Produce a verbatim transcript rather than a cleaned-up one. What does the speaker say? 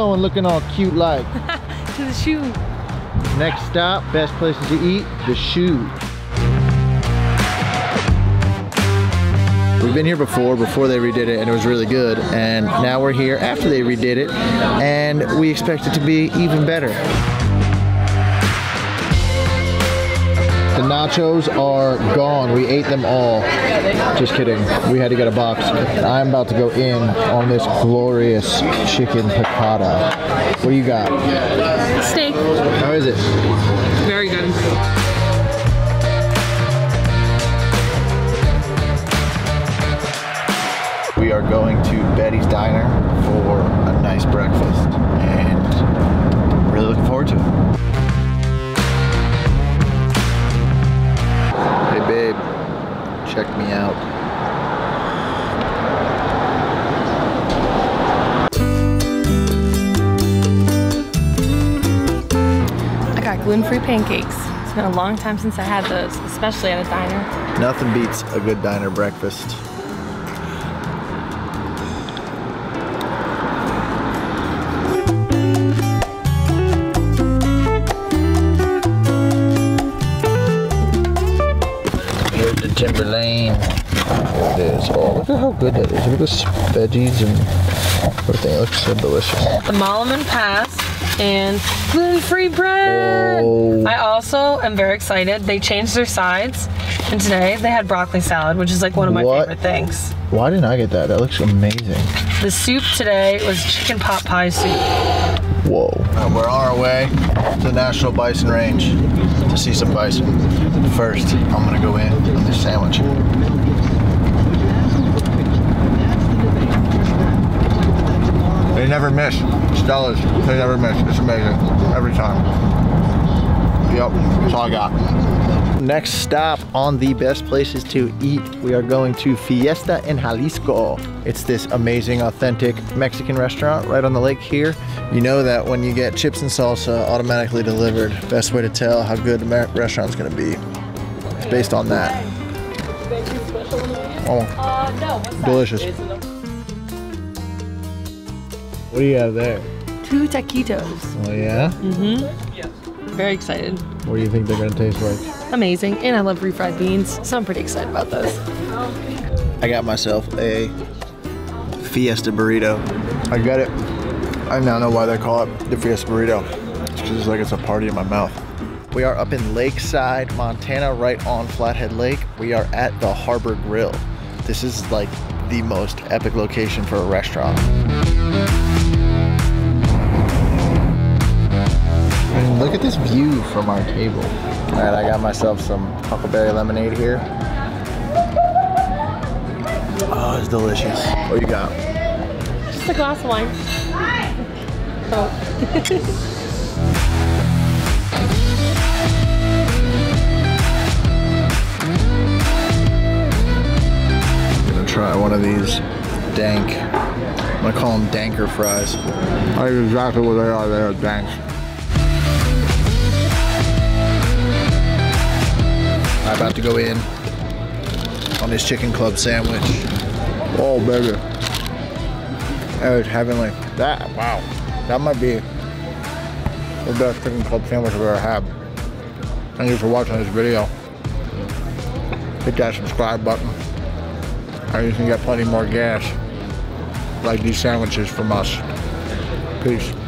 going looking all cute like? To the Shoe. Next stop, best places to eat, the Shoe. We've been here before, before they redid it, and it was really good. And now we're here after they redid it, and we expect it to be even better. The nachos are gone. We ate them all. Just kidding. We had to get a box. And I'm about to go in on this glorious chicken piccata. What do you got? Steak. How is it? Very good. We are going to Betty's Diner for a nice breakfast, and really looking forward to it. Hey babe, check me out. I got gluten-free pancakes. It's been a long time since I had those, especially at a diner. Nothing beats a good diner breakfast. Timberlane. There's all. Look at how good that is. Look at this veggies and everything. It looks so delicious. The Malaman Pass and gluten-free bread. Oh. I also am very excited. They changed their sides, and today they had broccoli salad, which is like one of my what? favorite things. Why didn't I get that? That looks amazing. The soup today was chicken pot pie soup. Whoa. And we're on our way to the National Bison Range to see some bison. First, I'm gonna go in on this sandwich. They never miss. Stella's, they never miss. It's amazing, every time. Yep, that's all I got. Next stop on the best places to eat, we are going to Fiesta en Jalisco. It's this amazing, authentic Mexican restaurant right on the lake here. You know that when you get chips and salsa automatically delivered, best way to tell how good the restaurant's gonna be. It's based on that. Oh, delicious. What do you have there? Two taquitos. Oh yeah? Mm-hmm. Very excited. What do you think they're gonna taste like? Amazing, and I love refried beans, so I'm pretty excited about those. I got myself a Fiesta burrito. I got it. I now know why they call it the Fiesta burrito. It's just like it's a party in my mouth. We are up in Lakeside, Montana, right on Flathead Lake. We are at the Harbor Grill. This is like the most epic location for a restaurant. And look at this view from our table. All right, I got myself some Huckleberry lemonade here. Oh, it's delicious. What you got? Just a glass of wine. Oh. I'm gonna try one of these dank. I'm gonna call them danker fries. That's exactly what they are. They are dank. I'm about to go in on this chicken club sandwich. Oh baby, that was heavenly. That, wow, that might be the best chicken club sandwich I've ever had. Thank you for watching this video. Hit that subscribe button. And you can get plenty more gas like these sandwiches from us. Peace.